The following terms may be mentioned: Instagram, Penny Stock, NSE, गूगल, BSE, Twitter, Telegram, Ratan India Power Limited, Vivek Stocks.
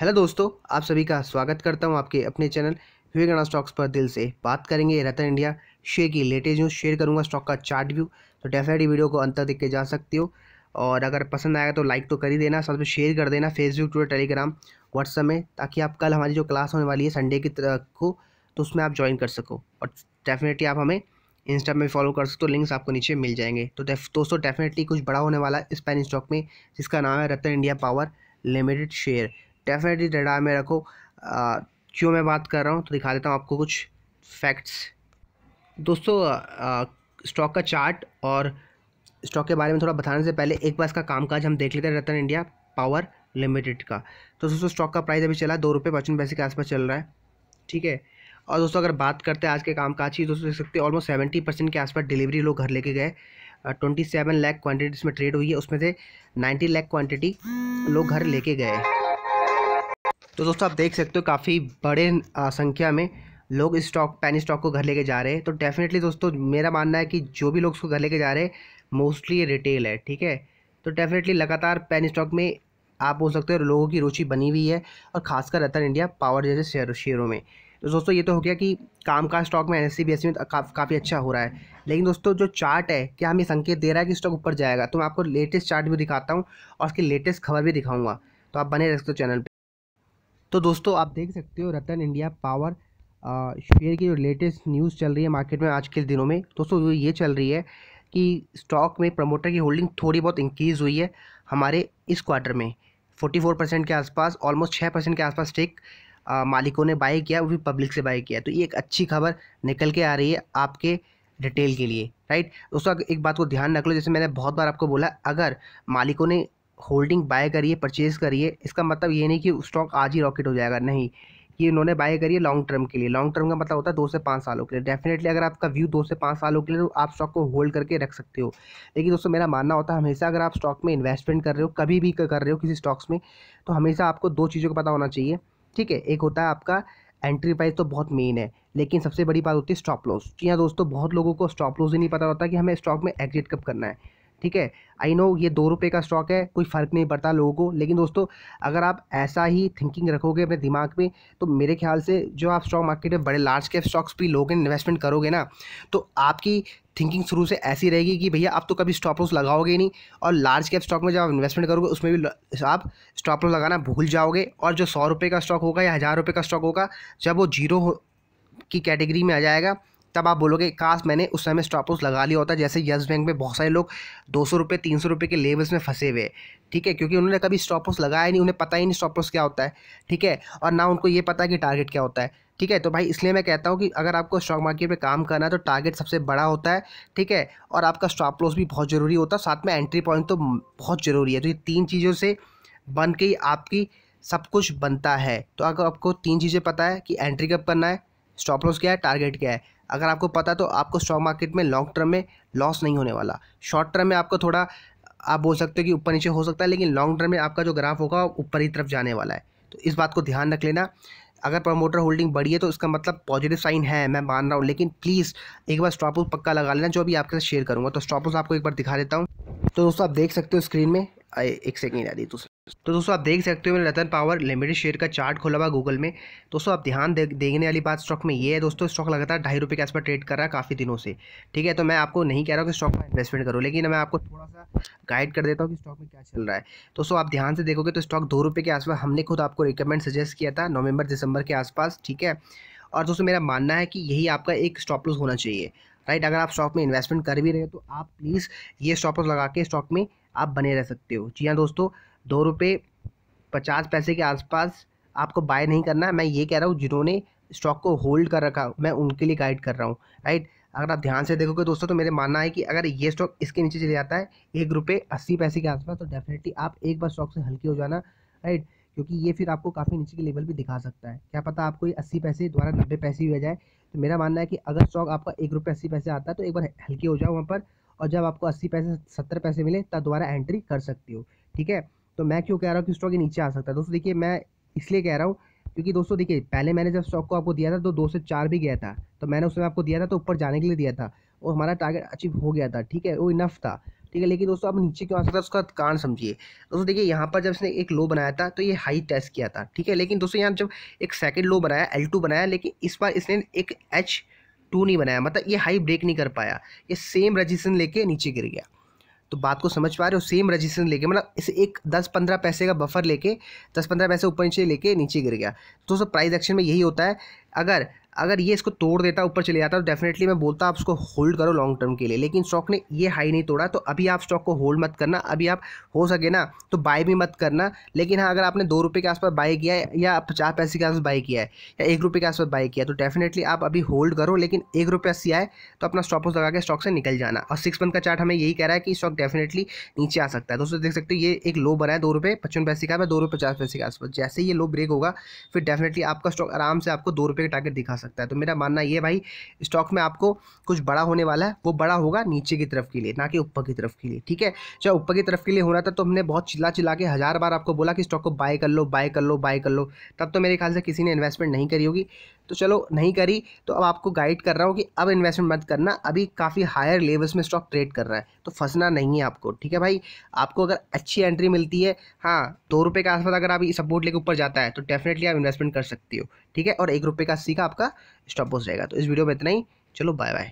Hello दोस्तों, आप सभी का स्वागत करता हूं आपके अपने चैनल विवेक स्टॉक्स पर। दिल से बात करेंगे रतन इंडिया शेयर की लेटेस्ट न्यूज़, शेयर करूंगा स्टॉक का चार्ट व्यू। तो डेफिनेटली वीडियो को अंत तक देख के जा सकते हो, और अगर पसंद आएगा तो लाइक तो कर ही देना, साथ में शेयर कर देना फेसबुक, ट्विटर, टेलीग्राम, व्हाट्सअप में, ताकि आप कल हमारी जो क्लास होने वाली है संडे की को तो उसमें आप ज्वाइन कर सको। और डेफिनेटली आप हमें इंस्टा में फॉलो कर सकते हो, लिंक्स आपको नीचे मिल जाएंगे। तो दोस्तों डेफिनेटली कुछ बड़ा होने वाला है पेनी स्टॉक में, जिसका नाम है Ratan India power limited share. Definitely radar में रखो। क्यों मैं बात कर रहा हूँ तो दिखा देता हूँ आपको कुछ फैक्ट्स। दोस्तों स्टॉक का चार्ट और स्टॉक के बारे में थोड़ा बताने से पहले एक बार इसका कामकाज हम देख लेते हैं रतन इंडिया पावर लिमिटेड का। तो दोस्तों स्टॉक का प्राइस अभी चला 2.55 रुपये के आसपास चल रहा है, ठीक है। और दोस्तों अगर बात करते हैं आज के कामकाज की, दोस्तों देख सकते हैं ऑलमोस्ट 70% के आसपास डिलीवरी लोग घर लेके गए। 27 लाख क्वान्टिटी इसमें ट्रेड हुई है, उसमें से 90 लाख क्वान्टिटी लोग घर लेके गए। तो दोस्तों आप देख सकते हो काफ़ी बड़े संख्या में लोग इस स्टॉक पेनी स्टॉक को घर लेके जा रहे हैं। तो डेफिनेटली दोस्तों मेरा मानना है कि जो भी लोग उसको घर लेके जा रहे हैं मोस्टली ये रिटेल है, ठीक है। तो डेफिनेटली लगातार पेनी स्टॉक में आप बोल सकते हो लोगों की रुचि बनी हुई है, और खासकर रतन इंडिया पावर जैसे शेयरों में। तो दोस्तों ये तो हो गया कि कामकाज स्टॉक में NSE BSE में काफ़ी अच्छा हो रहा है। लेकिन दोस्तों जो चार्ट है क्या हमें संकेत दे रहा है कि स्टॉक ऊपर जाएगा? तो मैं आपको लेटेस्ट चार्ट भी दिखाता हूँ और उसकी लेटेस्ट खबर भी दिखाऊँगा, तो आप बने रह सकते हो चैनल पर। तो दोस्तों आप देख सकते हो रतन इंडिया पावर शेयर की जो लेटेस्ट न्यूज़ चल रही है मार्केट में आज के दिनों में, दोस्तों वो ये चल रही है कि स्टॉक में प्रमोटर की होल्डिंग थोड़ी बहुत इंक्रीज़ हुई है हमारे इस क्वार्टर में। 44% के आसपास, ऑलमोस्ट 6% के आसपास स्टेक मालिकों ने बाई किया, वो भी पब्लिक से बाई किया। तो ये एक अच्छी खबर निकल के आ रही है आपके रिटेल के लिए, राइट। दोस्तों एक बात को ध्यान रख लो, जैसे मैंने बहुत बार आपको बोला, अगर मालिकों ने होल्डिंग बाय करिए, परचेज़ करिए, इसका मतलब ये नहीं कि स्टॉक आज ही रॉकेट हो जाएगा, नहीं। ये उन्होंने बाय करिए लॉन्ग टर्म के लिए। लॉन्ग टर्म का मतलब होता है 2 से 5 सालों के लिए। डेफिनेटली अगर आपका व्यू 2 से 5 सालों के लिए, तो आप स्टॉक को होल्ड करके रख सकते हो। लेकिन दोस्तों मेरा मानना होता है हमेशा अगर आप स्टॉक में इन्वेस्टमेंट कर रहे हो, कभी भी कर रहे हो किसी स्टॉक्स में, तो हमेशा आपको दो चीज़ों का पता होना चाहिए, ठीक है। एक होता है आपका एंट्री प्राइस, तो बहुत मेन है, लेकिन सबसे बड़ी बात होती है स्टॉप लॉस। जी हाँ दोस्तों, बहुत लोगों को स्टॉप लॉस ही नहीं पता होता कि हमें स्टॉक में एग्जिट कब करना है, ठीक है। आई नो ये 2 रुपये का स्टॉक है, कोई फ़र्क नहीं पड़ता लोगों को, लेकिन दोस्तों अगर आप ऐसा ही थिंकिंग रखोगे अपने दिमाग में, तो मेरे ख्याल से जो आप स्टॉक मार्केट में बड़े लार्ज कैप स्टॉक्स भी लोगे इन्वेस्टमेंट करोगे ना, तो आपकी थिंकिंग शुरू से ऐसी रहेगी कि भैया आप तो कभी स्टॉप लॉस लगाओगे नहीं, और लार्ज कैप स्टॉक में जब आप इन्वेस्टमेंट करोगे उसमें भी आप स्टॉप लॉस लगाना भूल जाओगे। और जो 100 रुपये का स्टॉक होगा या 1000 रुपये का स्टॉक होगा, जब वो जीरो की कैटेगरी में आ जाएगा, तब आप बोलोगे काश मैंने उस समय स्टॉप लॉस लगा लिया होता। जैसे यस बैंक में बहुत सारे लोग 200 रुपये 300 रुपये के लेवल्स में फंसे हुए, ठीक है, क्योंकि उन्होंने कभी स्टॉप लॉस लगाया नहीं, उन्हें पता ही नहीं स्टॉप लॉस क्या होता है, ठीक है, और ना उनको ये पता है कि टारगेट क्या होता है, ठीक है। तो भाई इसलिए मैं कहता हूँ कि अगर आपको स्टॉक मार्केट पे काम करना है तो टारगेट सबसे बड़ा होता है, ठीक है, और आपका स्टॉप लॉस भी बहुत ज़रूरी होता है, साथ में एंट्री पॉइंट तो बहुत ज़रूरी है। तो ये 3 चीज़ों से बन के आपकी सब कुछ बनता है। तो अगर आपको 3 चीज़ें पता है कि एंट्री कब करना है, स्टॉप लॉस क्या है, टारगेट क्या है, अगर आपको पता तो आपको स्टॉक मार्केट में लॉन्ग टर्म में लॉस नहीं होने वाला। शॉर्ट टर्म में आपको थोड़ा आप बोल सकते हो कि ऊपर नीचे हो सकता है, लेकिन लॉन्ग टर्म में आपका जो ग्राफ होगा वो ऊपर ही तरफ जाने वाला है। तो इस बात को ध्यान रख लेना। अगर प्रमोटर होल्डिंग बढ़ी है तो इसका मतलब पॉजिटिव साइन है, मैं मान रहा हूँ, लेकिन प्लीज़ एक बार स्टॉप लॉस पक्का लगा लेना, जो भी आपके साथ शेयर करूँगा। तो स्टॉप लॉस आपको एक बार दिखा देता हूँ। तो दोस्तों आप देख सकते हो स्क्रीन में, एक सेकेंड आ रही। तो दोस्तों आप देख सकते हो मैंने रतन पावर लिमिटेड शेयर का चार्ट खोला हुआ गूगल में। दोस्तों आप ध्यान देने वाली बात स्टॉक में ये है, दोस्तों स्टॉक लगातार 2.5 रुपये के आसपास ट्रेड कर रहा है काफ़ी दिनों से, ठीक है। तो मैं आपको नहीं कह रहा हूँ कि स्टॉक में इन्वेस्टमेंट करो, लेकिन मैं आपको थोड़ा सा गाइड कर देता हूँ कि स्टॉक में क्या चल रहा है। दोस्तों आप ध्यान से देखोगे तो स्टॉक 2 रुपये के आसपास हमने खुद आपको रिकमेंड सजेस्ट किया था नवंबर दिसंबर के आसपास, ठीक है। और दोस्तों मेरा मानना है कि यही आपका एक स्टॉप लॉस होना चाहिए, राइट। अगर आप स्टॉक में इन्वेस्टमेंट कर भी रहे हो तो आप प्लीज़ ये स्टॉप लॉस लगा के स्टॉक में आप बने रह सकते हो। जी हाँ दोस्तों, 2.50 रुपये के आसपास आपको बाय नहीं करना। मैं ये कह रहा हूँ जिन्होंने स्टॉक को होल्ड कर रखा, मैं उनके लिए गाइड कर रहा हूँ, राइट। अगर आप ध्यान से देखोगे दोस्तों तो मेरे मानना है कि अगर ये स्टॉक इसके नीचे चले जाता है 1.80 रुपये के आसपास, तो डेफिनेटली आप एक बार स्टॉक से हल्के हो जाना, राइट, क्योंकि ये फिर आपको काफ़ी नीचे के लेवल भी दिखा सकता है। क्या पता आपको ये 80 पैसे द्वारा 90 पैसे भी आ जाए। तो मेरा मानना है कि अगर स्टॉक आपका 1.80 रुपये आता है तो एक बार हल्के हो जाओ वहाँ पर, और जब आपको 80 पैसे 70 पैसे मिले तब दोबारा एंट्री कर सकती हो, ठीक है। तो मैं क्यों कह रहा हूँ कि स्टॉक ये नीचे आ सकता है? दोस्तों देखिए मैं इसलिए कह रहा हूँ क्योंकि दोस्तों देखिए पहले मैंने जब स्टॉक को आपको दिया था तो 2 से 4 भी गया था, तो मैंने उसमें आपको दिया था तो ऊपर जाने के लिए दिया था, और हमारा टारगेट अचीव हो गया था, ठीक है, वो इनफ था। ठीक है। लेकिन दोस्तों अब नीचे क्यों आ सकता है उसका कारण समझिए। दोस्तों देखिए यहाँ पर जब इसने एक लो बनाया था तो ये हाई टेस्ट किया था, ठीक है। लेकिन दोस्तों यहाँ जब एक सेकेंड लो बनाया L2 बनाया, लेकिन इस बार इसने एक H2 नहीं बनाया, मतलब ये हाई ब्रेक नहीं कर पाया, ये सेम रजिस्ट्रेशन लेके नीचे गिर गया। तो बात को समझ पा रहे हो, सेम रजिस्ट्रेशन लेके मतलब इसे एक 10-15 पैसे का बफर लेके 10-15 पैसे ऊपर नीचे लेके नीचे गिर गया। तो दोस्तों प्राइस एक्शन में यही होता है, अगर ये इसको तोड़ देता ऊपर चले जाता तो डेफिनेटली मैं बोलता आप उसको होल्ड करो लॉन्ग टर्म के लिए, लेकिन स्टॉक ने ये हाई नहीं तोड़ा। तो अभी आप स्टॉक को होल्ड मत करना, अभी आप हो सके ना तो बाय भी मत करना। लेकिन हाँ अगर आपने ₹2 के आसपास बाय किया है या 50 पैसे के आसपास बाय किया है या ₹1 के आसपास बाय किया है तो डेफिनेटली आप अभी होल्ड करो, लेकिन ₹1.80 आए तो अपना स्टॉप लॉस लगा के स्टॉक से निकल जाना। और 6 मंथ का चार्ट हमें यही कह रहा है कि स्टॉक डेफिनेटली नीचे आ सकता है। दोस्तों देख सकते हो ये एक लो बना है ₹2.55 का, ₹2.50 के आसपास। जैसे ये लो ब्रेक होगा फिर डेफिनेटली आपका स्टॉक आराम से आपको ₹2 का टारगेट दिखा सकता है। तो मेरा मानना ये भाई स्टॉक में आपको कुछ बड़ा होने वाला है, वो बड़ा होगा नीचे की तरफ के लिए, ना कि ऊपर की तरफ के लिए, ठीक है। चाहे ऊपर की तरफ के लिए होना था तो हमने बहुत चिल्ला के 1000 बार आपको बोला कि स्टॉक को बाय कर लो बाय कर लो बाय कर लो, तब तो मेरे ख्याल से किसी ने इन्वेस्टमेंट नहीं करी होगी। तो चलो नहीं करी तो अब आपको गाइड कर रहा हूँ कि अब इन्वेस्टमेंट मत करना, अभी काफ़ी हायर लेवल्स में स्टॉक ट्रेड कर रहा है तो फंसना नहीं है आपको, ठीक है भाई। आपको अगर अच्छी एंट्री मिलती है, हाँ ₹2 के आसपास अगर आप सपोर्ट लेकर ऊपर जाता है तो डेफिनेटली आप इन्वेस्टमेंट कर सकती हो, ठीक है। और ₹1 का सीखा आपका स्टॉप लॉस रहेगा। तो इस वीडियो में इतना ही, चलो बाय बाय।